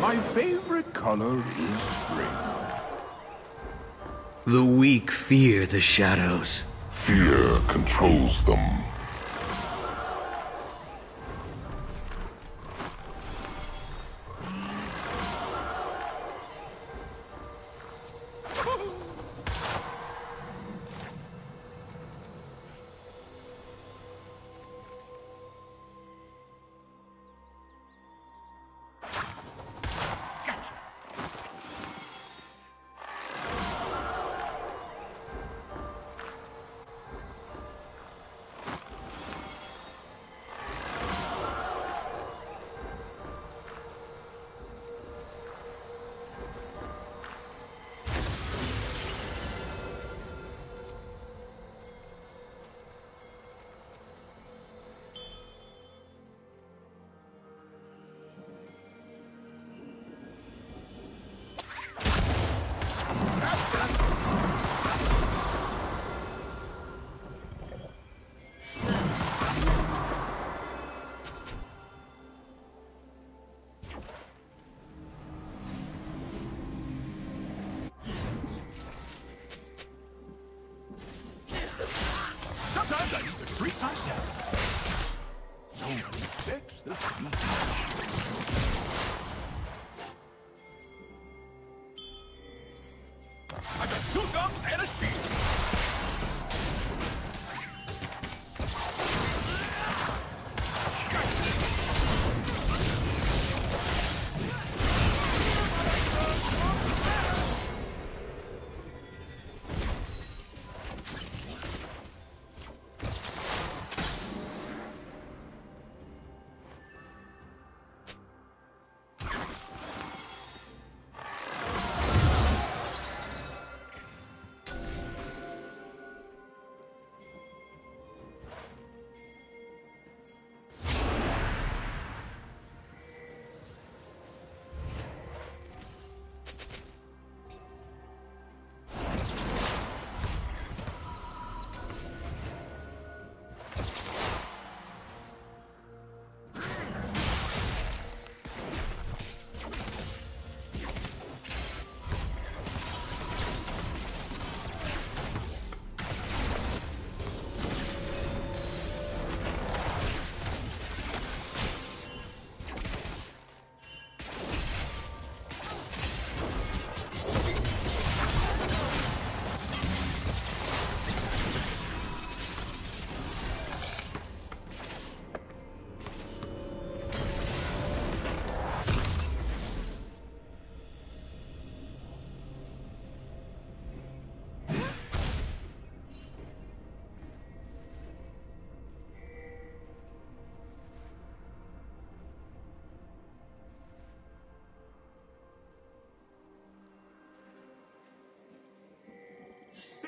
My favorite color is green. The weak fear the shadows. Fear controls them.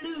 Blue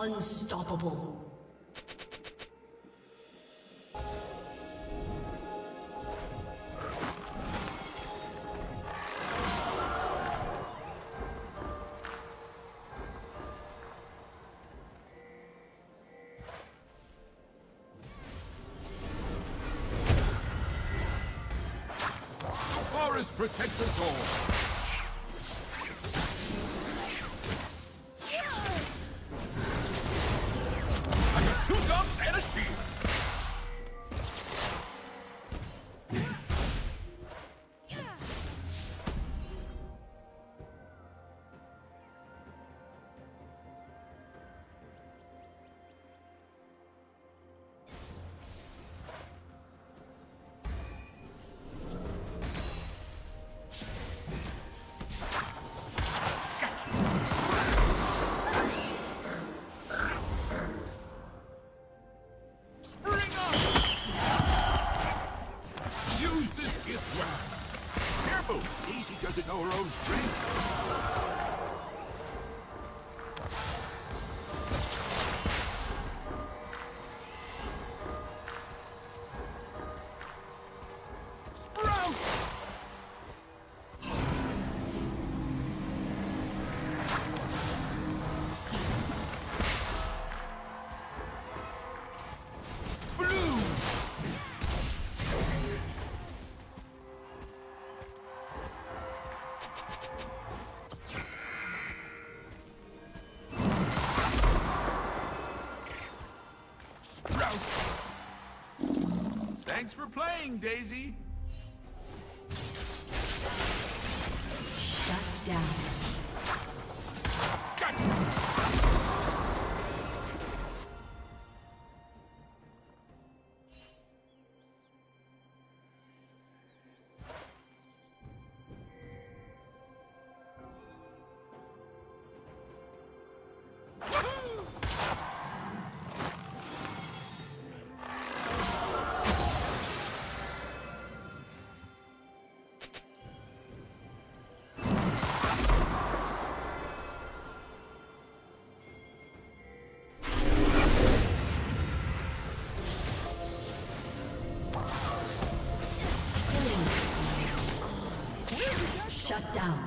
Unstoppable. Protect the door. Thanks for playing, Daisy! Shut down. Shut down.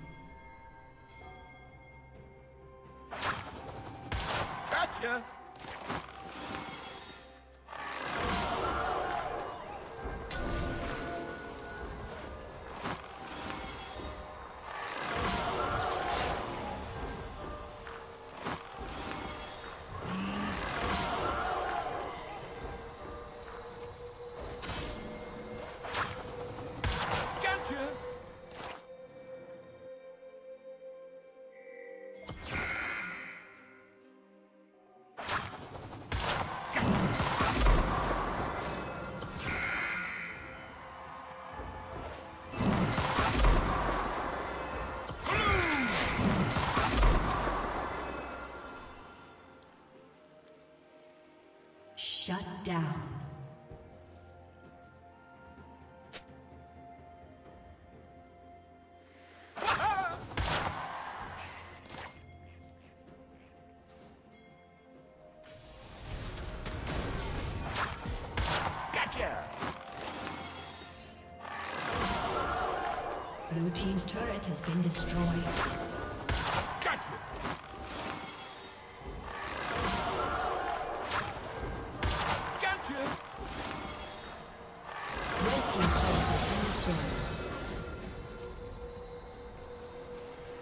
Gotcha! down. Blue team's turret has been destroyed. Team's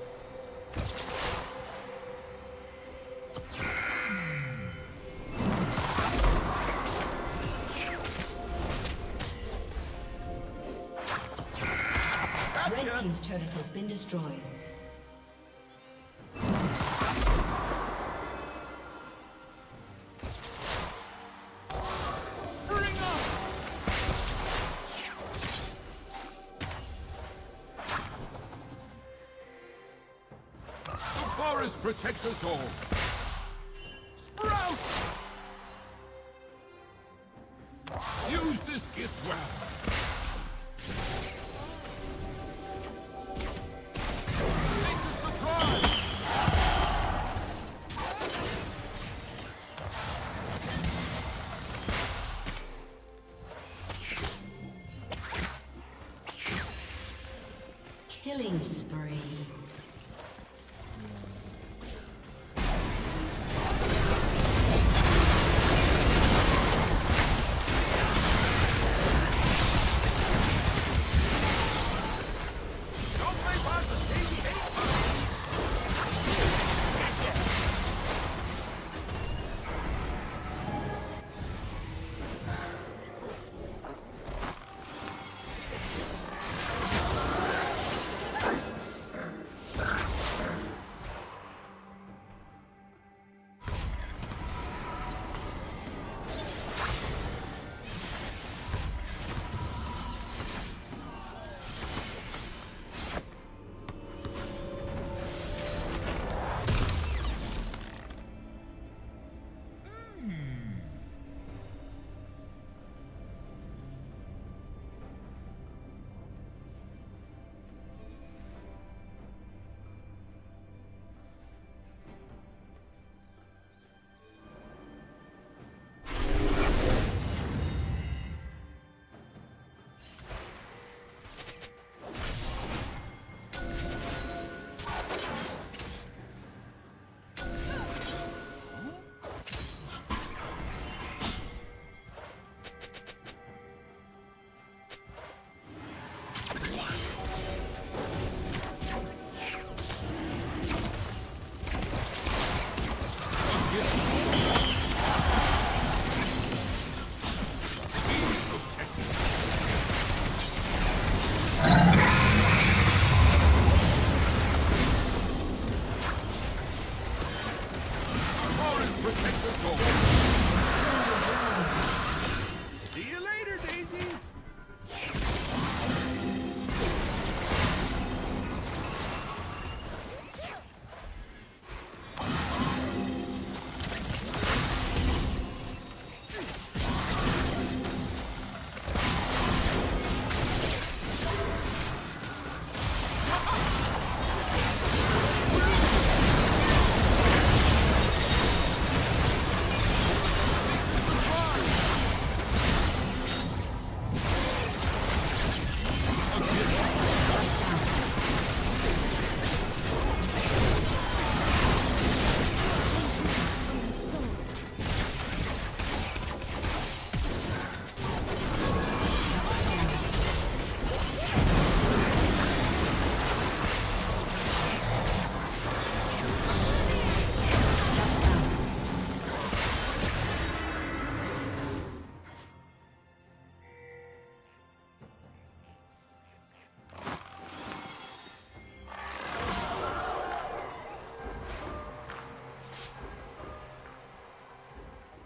turret has been destroyed. The forest protects us all. Killing spree.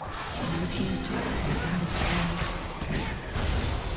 Blue team's turret has been destroyed.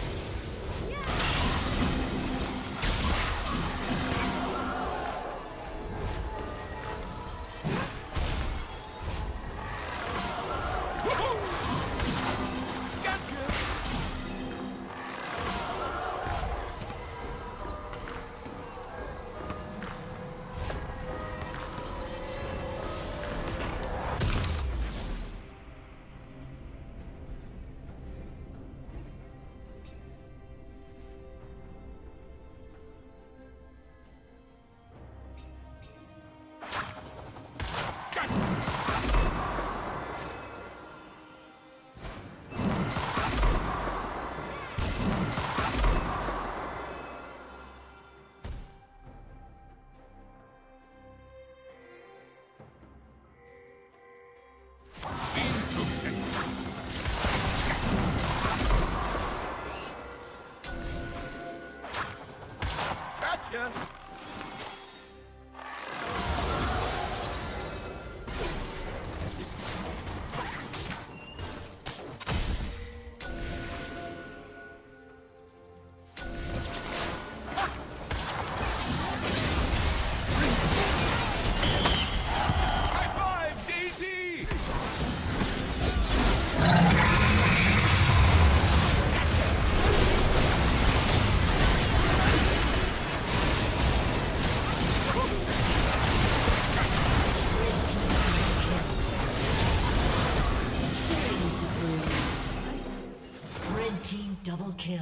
kill.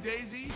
thing, Daisy.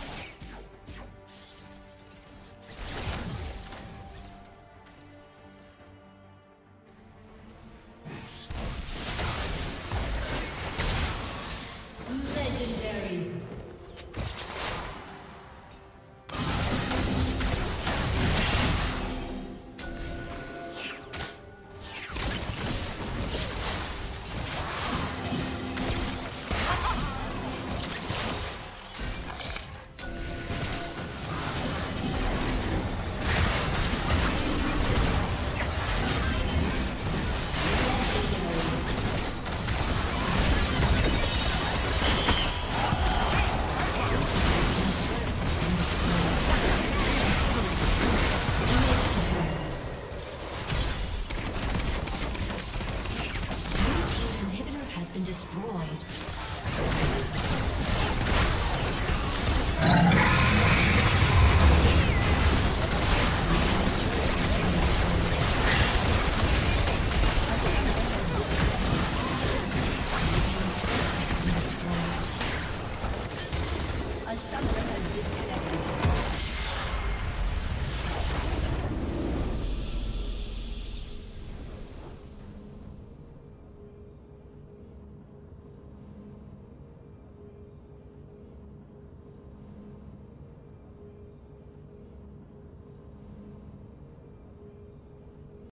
Someone has disconnected.